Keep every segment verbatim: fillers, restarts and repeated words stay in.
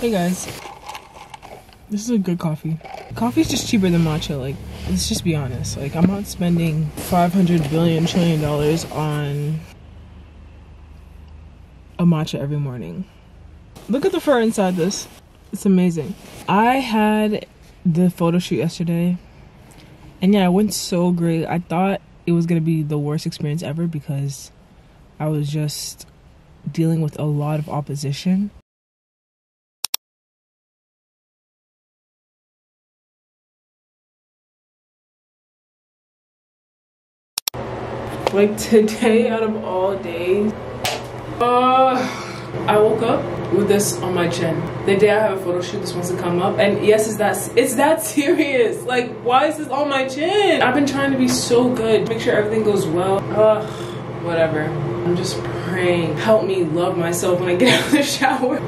Hey guys, this is a good coffee. Coffee's just cheaper than matcha, like, let's just be honest. Like, I'm not spending five hundred billion trillion dollars on a matcha every morning. Look at the fur inside this. It's amazing. I had the photo shoot yesterday, and yeah, it went so great. I thought it was gonna be the worst experience ever because I was just dealing with a lot of opposition. Like today, out of all days, uh, I woke up with this on my chin. The day I have a photo shoot, this wants to come up, and yes, it's that it's that serious. Like, why is this on my chin? I've been trying to be so good, make sure everything goes well. Uh, whatever. I'm just praying. Help me love myself when I get out of the shower.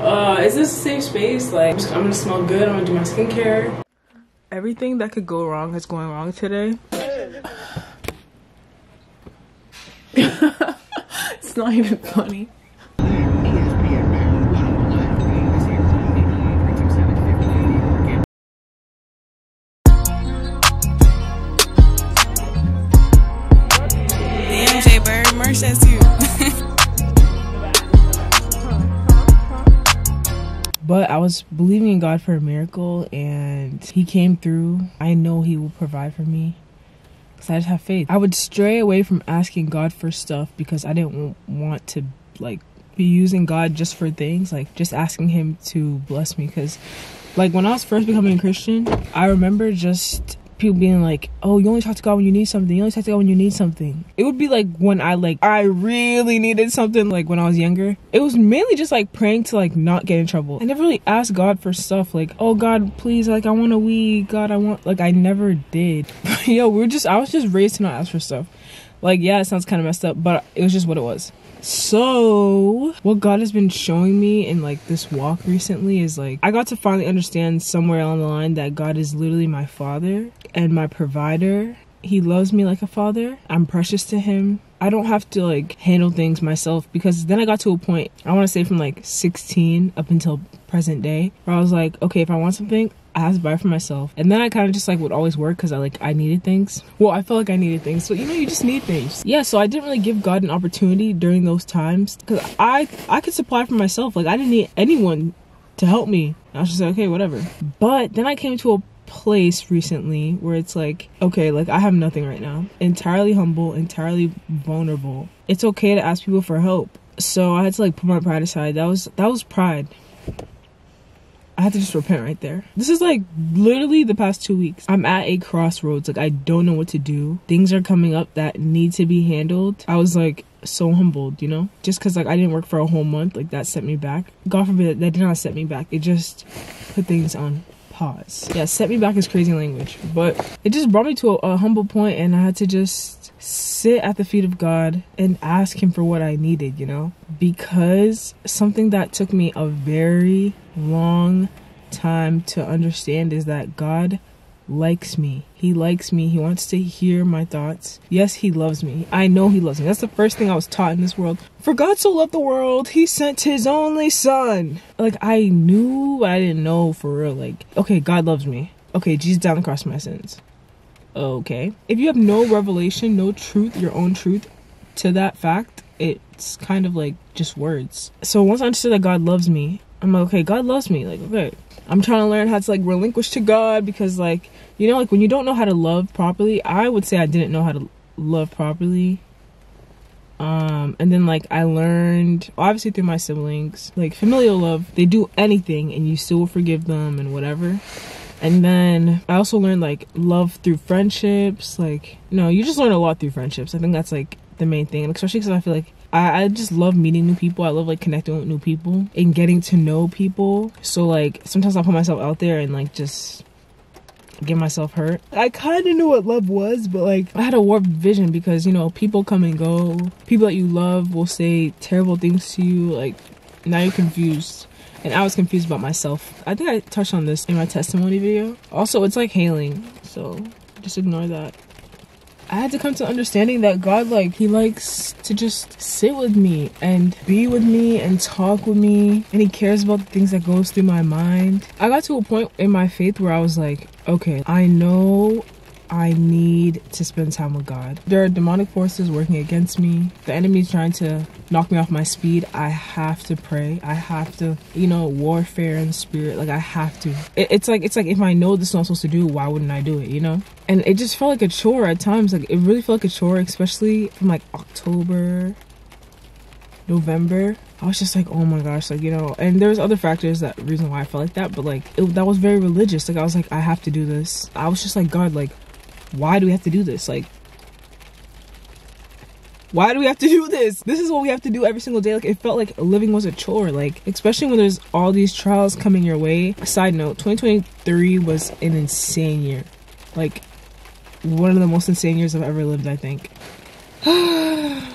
Uh, is this a safe space? Like, I'm, just, I'm gonna smell good. I'm gonna do my skincare. Everything that could go wrong is going wrong today. It's not even funny. But I was believing in God for a miracle, and He came through. I know He will provide for me because I just have faith. I would stray away from asking God for stuff because I didn't want to, like, be using God just for things, like just asking Him to bless me. Because, like, when I was first becoming a Christian, I remember just people being like, oh, you only talk to God when you need something. You only talk to God when you need something. It would be like when I, like, I really needed something, like when I was younger. It was mainly just like praying to, like, not get in trouble. I never really asked God for stuff like, oh God, please, like, I want a weed. God, I want, like, I never did. Yo, we were just, I was just raised to not ask for stuff. Like, yeah, it sounds kind of messed up, but it was just what it was. So what God has been showing me in, like, this walk recently is, like, I got to finally understand somewhere along the line that God is literally my Father and my provider. He loves me like a father. I'm precious to Him. I don't have to, like, handle things myself, because then I got to a point, I want to say from like sixteen up until present day, where I was like, okay, if I want something, I have to buy it for myself. And then I kind of just, like, would always work because I, like, I needed things. Well, I felt like I needed things. So, you know, you just need things. Yeah, so I didn't really give God an opportunity during those times because I, I could supply for myself. Like, I didn't need anyone to help me. And I was just like, okay, whatever. But then I came to a place recently where it's like, okay, like, I have nothing right now. Entirely humble, entirely vulnerable. It's okay to ask people for help. So I had to, like, put my pride aside. That was, that was pride. I had to just repent right there. This is, like, literally the past two weeks. I'm at a crossroads. Like, I don't know what to do. Things are coming up that need to be handled. I was, like, so humbled, you know? Just because, like, I didn't work for a whole month, like, that set me back. God forbid, that did not set me back. It just put things on pause. Yeah, set me back is crazy language. But it just brought me to a, a humble point, and I had to just sit at the feet of God and ask Him for what I needed, you know? Because something that took me a very long time to understand is that God likes me. He likes me. He wants to hear my thoughts. Yes, He loves me. I know He loves me. That's the first thing I was taught in this world. For God so loved the world, He sent His only Son. Like, I knew, but I didn't know for real. Like, okay, God loves me. Okay, Jesus died on the cross for my sins. Okay. If you have no revelation, no truth, your own truth to that fact, it's kind of like just words. So once I understood that God loves me, I'm like, okay, God loves me. Like, okay, I'm trying to learn how to, like, relinquish to God, because, like, you know, like, when you don't know how to love properly, I would say I didn't know how to love properly. Um, and then, like, I learned, obviously through my siblings, like, familial love, they do anything and you still forgive them and whatever. And then I also learned, like, love through friendships. Like, no, you just learn a lot through friendships. I think that's, like, the main thing, and especially because I feel like I, I just love meeting new people. I love, like, connecting with new people and getting to know people. So, like, sometimes I'll put myself out there and, like, just get myself hurt. I kind of knew what love was, but, like, I had a warped vision because, you know, people come and go. People that you love will say terrible things to you. Like, now you're confused. And I was confused about myself. I think I touched on this in my testimony video. Also, it's like hailing, so just ignore that. I had to come to understanding that God, like, he likes to just sit with me and be with me and talk with me, and he cares about the things that goes through my mind. I got to a point in my faith where I was like, okay, I know I need to spend time with God. There are demonic forces working against me. The enemy is trying to knock me off my speed. I have to pray. I have to, you know, warfare in spirit. Like, I have to. It, it's like, it's like if I know this is what I'm supposed to do, why wouldn't I do it, you know? And it just felt like a chore at times. Like, it really felt like a chore, especially from like October, November. I was just like, oh my gosh, like, you know, and there's other factors that reason why I felt like that, but like, it, that was very religious. Like, I was like, I have to do this. I was just like, God, like, why do we have to do this? Like, why do we have to do this? This is what we have to do every single day. Like, it felt like living was a chore. Like, especially when there's all these trials coming your way. Side note, twenty twenty-three was an insane year. Like, one of the most insane years I've ever lived, I think. That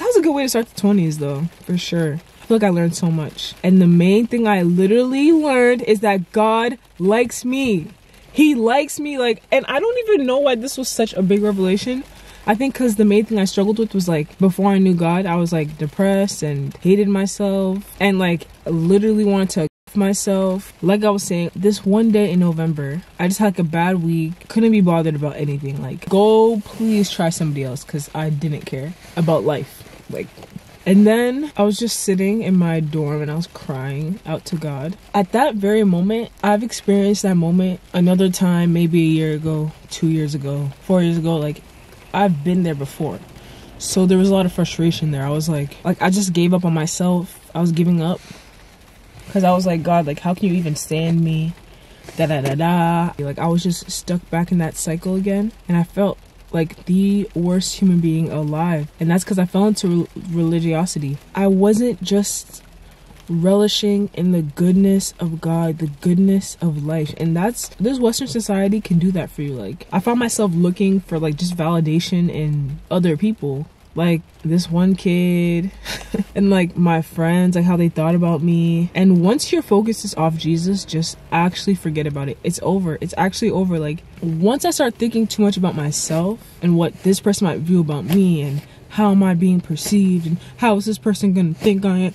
was a good way to start the twenties, though, for sure. I feel like I learned so much. And the main thing I literally learned is that God likes me. He likes me, like, and I don't even know why this was such a big revelation. I think because the main thing I struggled with was, like, before I knew God, I was, like, depressed and hated myself and, like, literally wanted to f myself. Like I was saying, this one day in November, I just had, like, a bad week. Couldn't be bothered about anything. Like, go please try somebody else, because I didn't care about life. Like, and then I was just sitting in my dorm and I was crying out to God. At that very moment, I've experienced that moment another time, maybe a year ago, two years ago, four years ago. Like, I've been there before. So there was a lot of frustration there. I was like, like I just gave up on myself. I was giving up because I was like, God, like, how can you even stand me? Da da da da. Like, I was just stuck back in that cycle again, and I felt like the worst human being alive. And that's because I fell into re religiosity. I wasn't just relishing in the goodness of God, the goodness of life. And that's, this Western society can do that for you. Like, I found myself looking for, like, just validation in other people. Like, this one kid and, like, my friends, like, how they thought about me. And once your focus is off Jesus, just actually forget about it. It's over. It's actually over. Like, once I start thinking too much about myself and what this person might view about me and how am I being perceived and how is this person gonna think on it,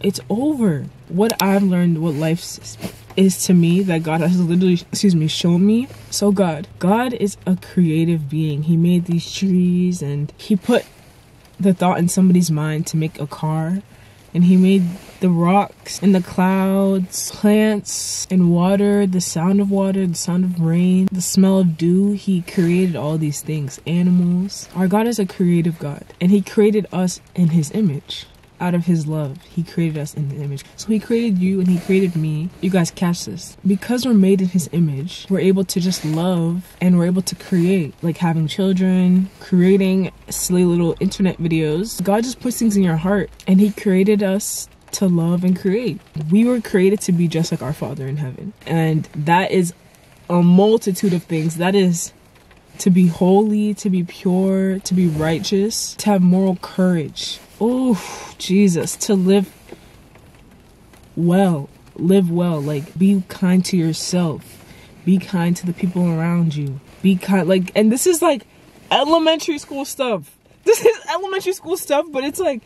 it's over. What I've learned, what life's is to me, that God has literally, excuse me, shown me. So God, God is a creative being. He made these trees and he put the thought in somebody's mind to make a car. And he made the rocks and the clouds, plants and water, the sound of water, the sound of rain, the smell of dew. He created all these things, animals. Our God is a creative God, and he created us in his image. Out of his love, he created us in the image. So he created you and he created me. You guys catch this. Because we're made in his image, we're able to just love and we're able to create. Like having children, creating silly little internet videos. God just puts things in your heart, and he created us to love and create. We were created to be just like our Father in heaven. And that is a multitude of things. That is to be holy, to be pure, to be righteous, to have moral courage. Oh, Jesus, to live well, live well, like, be kind to yourself, be kind to the people around you, be kind, like, and this is like elementary school stuff. This is elementary school stuff, but it's like,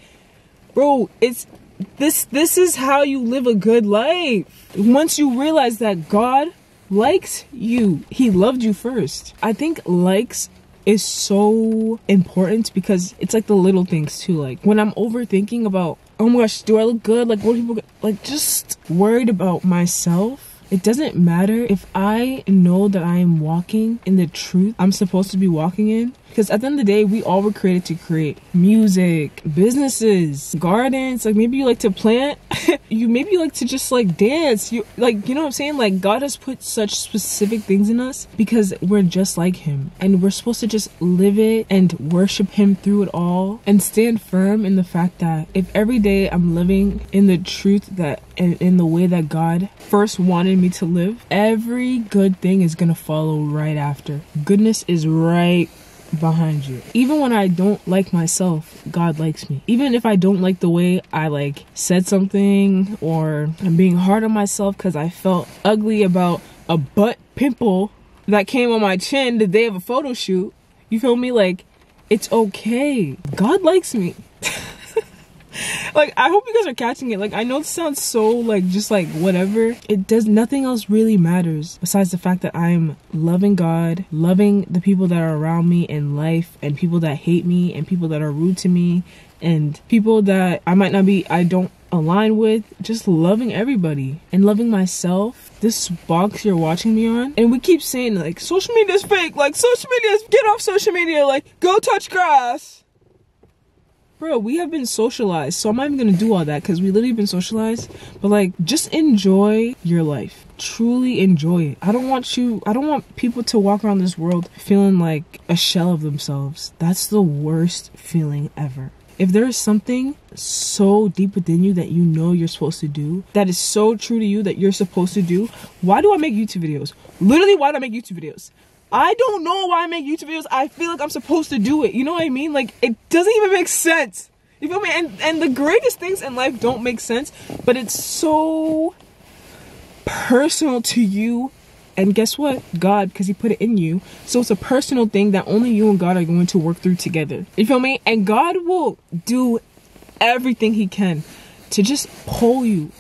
bro, it's, this, this is how you live a good life. Once you realize that God likes you, he loved you first. I think likes is so important because it's like the little things too. Like when I'm overthinking about, oh my gosh, do I look good? Like what do people, like just worried about myself. It doesn't matter if I know that I am walking in the truth I'm supposed to be walking in. Because at the end of the day, we all were created to create music, businesses, gardens. Like maybe you like to plant. You maybe you like to just like dance. You like, you know what I'm saying? Like God has put such specific things in us because we're just like him. And we're supposed to just live it and worship him through it all. And stand firm in the fact that if every day I'm living in the truth that and in the way that God first wanted me to live, every good thing is gonna follow right after. Goodness is right behind you. Even when I don't like myself, God likes me. Even if I don't like the way I like said something, or I'm being hard on myself because I felt ugly about a butt pimple that came on my chin the day of a photo shoot, You feel me? Like, it's okay. God likes me. Like, I hope you guys are catching it. Like, I know this sounds so, like, just, like, whatever. It does, nothing else really matters besides the fact that I'm loving God, loving the people that are around me in life, and people that hate me, and people that are rude to me, and people that I might not be, I don't align with. Just loving everybody and loving myself. This box you're watching me on, and we keep saying, like, social media is fake. Like, social media is, get off social media. Like, go touch grass. Bro, we have been socialized, so I'm not even gonna do all that because we literally been socialized. But, like, just enjoy your life. Truly enjoy it. I don't want you, I don't want people to walk around this world feeling like a shell of themselves. That's the worst feeling ever. If there is something so deep within you that you know you're supposed to do, that is so true to you that you're supposed to do, why do I make YouTube videos? Literally, why do I make YouTube videos? I don't know why I make YouTube videos. I feel like I'm supposed to do it. You know what I mean? Like, it doesn't even make sense. You feel me? And, and the greatest things in life don't make sense, but it's so personal to you. And guess what? God, because he put it in you. So it's a personal thing that only you and God are going to work through together. You feel me? And God will do everything he can to just pull you.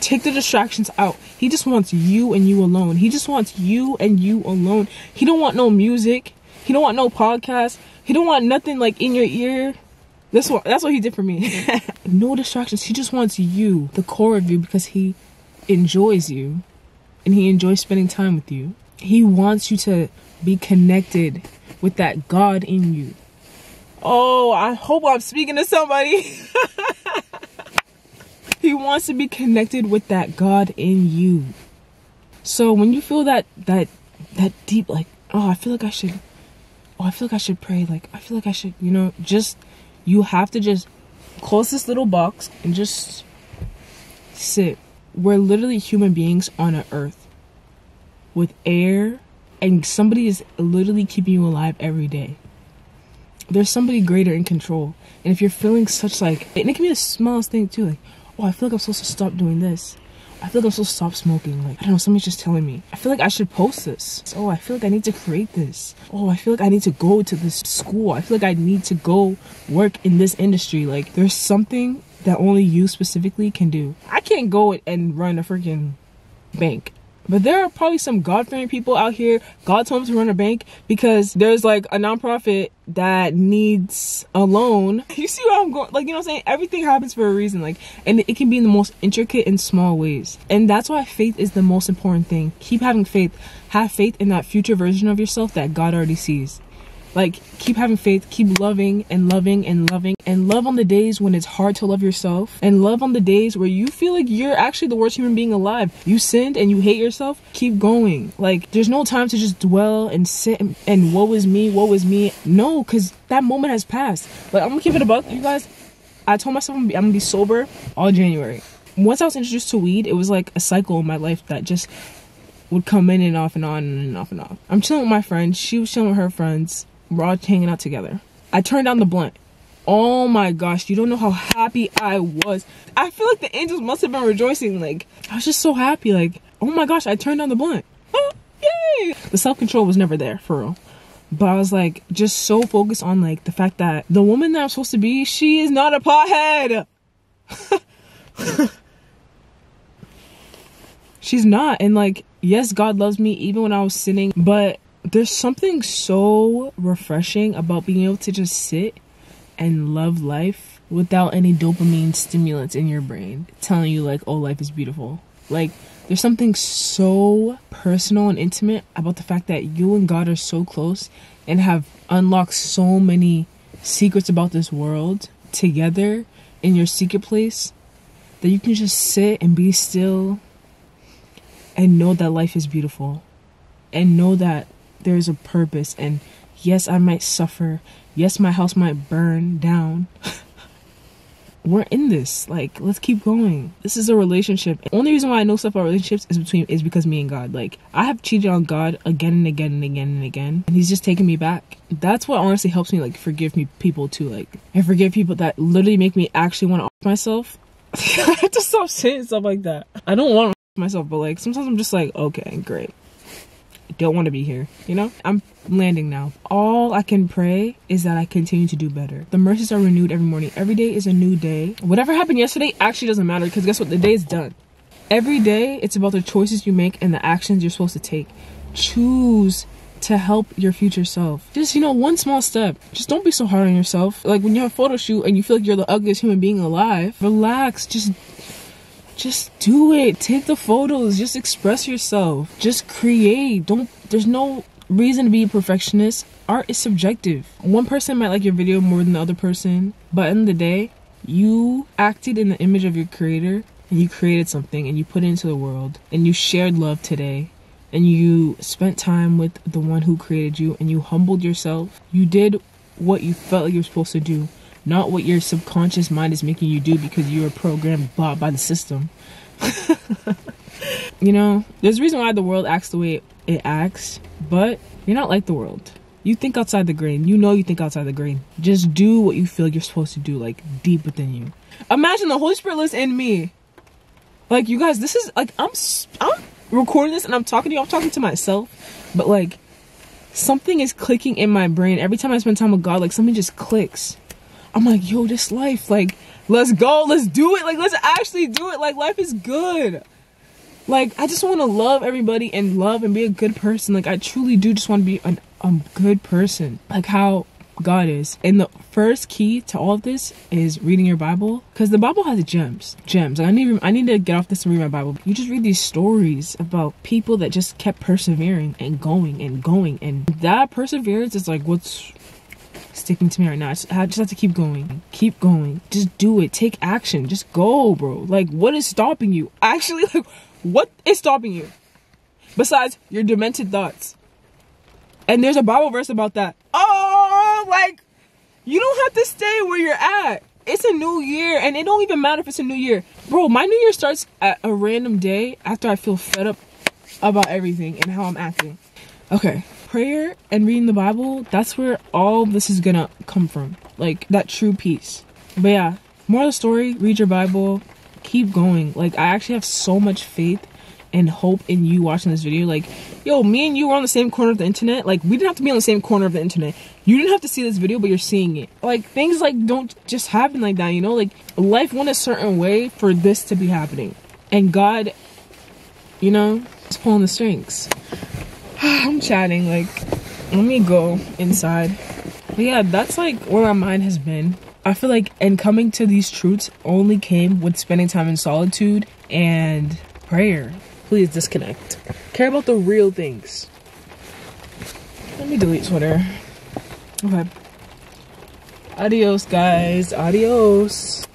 Take the distractions out. He just wants you and you alone. He just wants you and you alone. He don't want no music. He don't want no podcast. He don't want nothing, like, in your ear. That's what, that's what he did for me. No distractions. He just wants you, the core of you, because he enjoys you. And he enjoys spending time with you. He wants you to be connected with that God in you. Oh, I hope I'm speaking to somebody. He wants to be connected with that God in you. So when you feel that that that deep, like, oh, I feel like I should, oh, I feel like I should pray. Like, I feel like I should, you know, just, you have to just close this little box and just sit. We're literally human beings on an earth with air, and somebody is literally keeping you alive every day. There's somebody greater in control. And if you're feeling such, like, and it can be the smallest thing too, like, oh, I feel like I'm supposed to stop doing this. I feel like I'm supposed to stop smoking. Like, I don't know, somebody's just telling me. I feel like I should post this. Oh, I feel like I need to create this. Oh, I feel like I need to go to this school. I feel like I need to go work in this industry. Like, there's something that only you specifically can do. I can't go and run a freaking bank. But there are probably some God-fearing people out here. God told them to run a bank because there's, like, a nonprofit that needs a loan. You see where I'm going? Like, you know what I'm saying? Everything happens for a reason. Like, and it can be in the most intricate and small ways. And that's why faith is the most important thing. Keep having faith. Have faith in that future version of yourself that God already sees. Like, keep having faith, keep loving and loving and loving, and love on the days when it's hard to love yourself, and love on the days where you feel like you're actually the worst human being alive. You sinned and you hate yourself, keep going. Like, there's no time to just dwell and sit and, and woe is me, woe is me. No, because that moment has passed. Like, I'm gonna keep it a buck, you guys. I told myself I'm gonna be, I'm gonna be sober all January. Once I was introduced to weed, it was like a cycle in my life that just would come in and off and on and off and off. I'm chilling with my friend, she was chilling with her friends. We're all hanging out together. I turned down the blunt. Oh my gosh, you don't know how happy I was. I feel like the angels must have been rejoicing. Like, I was just so happy. Like, oh my gosh, I turned down the blunt. Oh, yay! The self-control was never there, for real. But I was, like, just so focused on, like, the fact that the woman that I'm supposed to be, she is not a pothead. She's not. And, like, yes, God loves me even when I was sinning, but there's something so refreshing about being able to just sit and love life without any dopamine stimulants in your brain telling you, like, oh, life is beautiful. Like, there's something so personal and intimate about the fact that you and God are so close and have unlocked so many secrets about this world together in your secret place that you can just sit and be still and know that life is beautiful and know that there's a purpose. And yes, I might suffer. Yes, my house might burn down. We're in this. Like, let's keep going. This is a relationship. The only reason why I know stuff about relationships is between is because me and God. Like, I have cheated on God again and again and again and again, and he's just taking me back. That's what honestly helps me, like, forgive me people too. Like, I forgive people that literally make me actually want to off myself. I have to stop saying stuff like that. I don't want to off myself, but, like, sometimes I'm just like, okay, great. don't want to be here, you know? I'm landing now. All I can pray is that I continue to do better. The mercies are renewed every morning. Every day is a new day. Whatever happened yesterday actually doesn't matter, because guess what? The day is done. Every day, it's about the choices you make and the actions you're supposed to take. Choose to help your future self. Just, you know, one small step. Just don't be so hard on yourself. Like, when you have a photo shoot and you feel like you're the ugliest human being alive, relax. Just just do it. Take the photos. Just express yourself. Just create. Don't there's no reason to be a perfectionist. Art is subjective. One person might like your video more than the other person, but in the day, you acted in the image of your creator, and you created something, and you put it into the world, and you shared love today. And you spent time with the one who created you, and you humbled yourself. You did what you felt like you were supposed to do, not what your subconscious mind is making you do because you were programmed by, by the system. You know, there's a reason why the world acts the way it acts, but you're not like the world. You think outside the grain. You know you think outside the grain. Just do what you feel you're supposed to do, like deep within you. Imagine the Holy Spirit lives in me. Like, you guys, this is like, I'm, I'm recording this and I'm talking to you, I'm talking to myself, but like, something is clicking in my brain every time I spend time with God. Like, something just clicks. I'm like, yo, this life, like, let's go, let's do it, like, let's actually do it. Like, life is good. Like, I just want to love everybody and love and be a good person. Like, I truly do just want to be an, a good person, like how God is. And the first key to all of this is reading your Bible, because the Bible has gems gems and I need I need to get off this and read my Bible. You just read these stories about people that just kept persevering and going and going, and that perseverance is like what's sticking to me right now. I just, I just have to keep going keep going just do it, take action, just go, bro. Like, what is stopping you? Actually, like, what is stopping you besides your demented thoughts? And there's a Bible verse about that. Oh, like, you don't have to stay where you're at. It's a new year, and it don't even matter if it's a new year. Bro, my new year starts at a random day after I feel fed up about everything and how I'm acting. Okay, prayer and reading the Bible, that's where all this is gonna come from. Like, that true peace. But yeah, moral of the story, read your Bible, keep going. Like, I actually have so much faith and hope in you watching this video. Like, yo, me and you were on the same corner of the internet. Like, we didn't have to be on the same corner of the internet. You didn't have to see this video, but you're seeing it. Like, things like don't just happen like that, you know? Like, life went a certain way for this to be happening, and God, you know, is pulling the strings. I'm chatting, like, let me go inside. But yeah, that's like where my mind has been. I feel like, and coming to these truths only came with spending time in solitude and prayer. Please disconnect. Care about the real things. Let me delete Twitter. Okay. Adios, guys. Adios.